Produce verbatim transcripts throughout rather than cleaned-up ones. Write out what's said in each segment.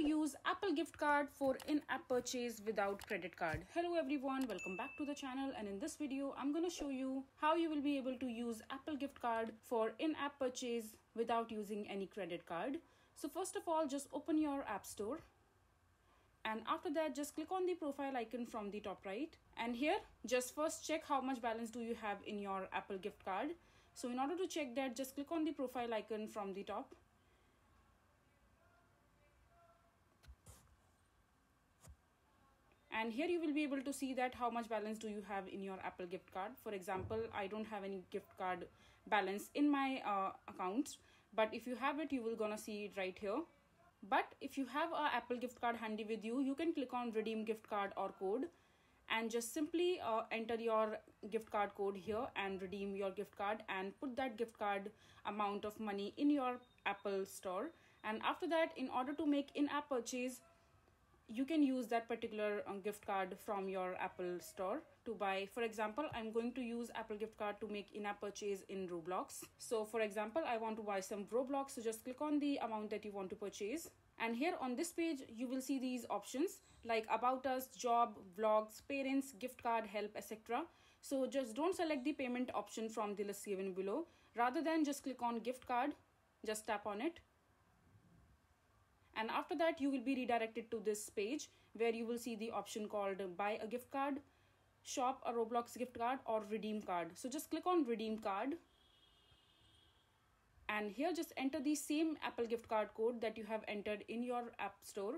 to use Apple gift card for in-app purchase without credit card. Hello everyone, welcome back to the channel, and in this video I'm going to show you how you will be able to use Apple gift card for in-app purchase without using any credit card. So first of all, just open your App Store, and after that just click on the profile icon from the top right, and here just first check how much balance do you have in your Apple gift card. So in order to check that, just click on the profile icon from the top. And here you will be able to see that how much balance do you have in your Apple gift card. For example, I don't have any gift card balance in my uh, account. But if you have it, you will gonna see it right here. But if you have a Apple gift card handy with you, you can click on redeem gift card or code. And just simply uh, enter your gift card code here and redeem your gift card. And put that gift card amount of money in your Apple store. And after that, in order to make in-app purchase, you can use that particular um, gift card from your Apple store to buy. For example, I'm going to use Apple gift card to make in-app purchase in Roblox. So for example, I want to buy some Roblox. So just click on the amount that you want to purchase. And here on this page, you will see these options like about us, job, vlogs, parents, gift card, help, et cetera. So just don't select the payment option from the list given below. Rather than just click on gift card, just tap on it. And after that, you will be redirected to this page where you will see the option called buy a gift card, shop a Roblox gift card, or redeem card. So just click on redeem card. And here just enter the same Apple gift card code that you have entered in your App Store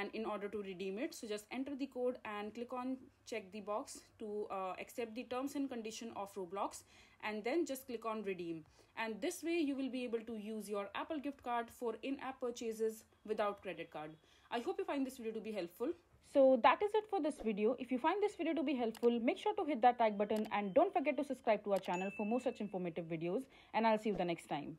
and in order to redeem it. So just enter the code and click on check the box to uh, accept the terms and condition of Roblox, and then just click on redeem. And this way you will be able to use your Apple gift card for in-app purchases without credit card. I hope you find this video to be helpful. So that is it for this video. If you find this video to be helpful, make sure to hit that like button and don't forget to subscribe to our channel for more such informative videos, and I'll see you the next time.